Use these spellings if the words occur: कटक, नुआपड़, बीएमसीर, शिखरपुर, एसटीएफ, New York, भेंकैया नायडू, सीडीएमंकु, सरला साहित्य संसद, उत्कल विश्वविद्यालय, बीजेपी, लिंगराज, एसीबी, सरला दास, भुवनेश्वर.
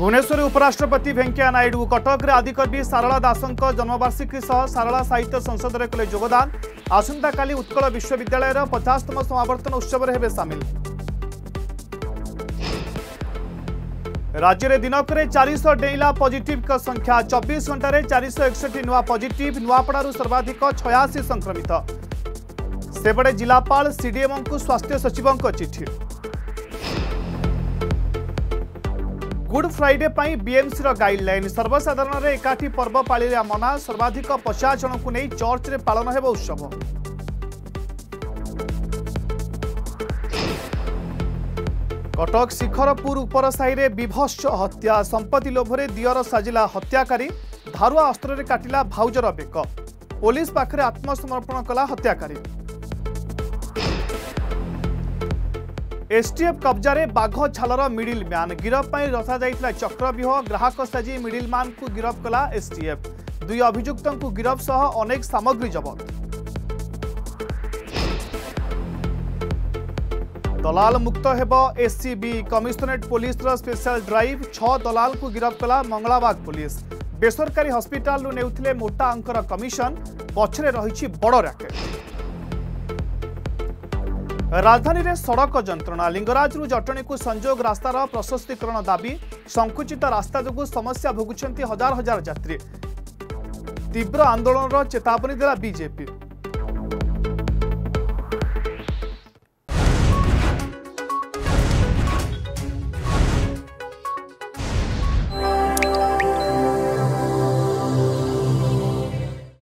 भुवनेश्वर उपराष्ट्रपति भेंकैया नायडू कटक रे आदिकवि सरला दास जन्मवार्षिकी सह सरला साहित्य संसद रे कले योगदान। आसंता काली उत्कल विश्वविद्यालय 50तम समावर्तन उत्सव रे हेबे सामिल। राज्य रे दिनक रे 400 डेइला पॉजिटिव का संख्या 24 घंटा रे 461 नुआ पॉजिटिव। नुआपड़ रु सर्वाधिक 86 संक्रमित। सेबड़े जिलापाल सीडीएमंकु स्वास्थ्य सचिवों को चिट्ठी। गुड फ्राइडे पर बीएमसीर गाइडलाइन सर्वसाधारण रे एकाठी पर्व पालिया मना। सर्वाधिक 50 जन को नहीं चर्च रे पालन हेबो उत्सव। कटक शिखरपुर उपरसाही रे विभत्स हत्या। संपत्ति लोभरे दियर साजिला हत्याकारी। धारुआ अस्त्र रे काटिला भाउजर बेक। पुलिस पाखरे आत्मसमर्पण कला हत्याकारी। एसटीएफ कब्जा रे बाघ झालर मिडिल मैन गिरफ पर रसा जाइतला चक्रव्यूह। ग्राहक साजी मिडिल मैन को गिरफ कला एसटीएफ। दुई अभियुक्त को गिरफ सह अनेक सामग्री जब्त। दलाल मुक्त हेबो एसीबी। Commissionerate police special drive 6 दलाल को गिरफ कला मंगलाबाग पुलिस। बेसरकारी हस्पिटाल रु नेउथिले मोटा अंकर कमिशन। पछरे रहिछि बड़ राकेट। राजधानी रे सड़क जंत्रणा। लिंगराज रु जटणी को संजोग रास्तार प्रशस्तीकरण दाबी। संकुचित रास्ता जोगु समस्या भोगुछंती हजार हजार यात्री। तीव्र आंदोलन चेतावनी देला बीजेपी।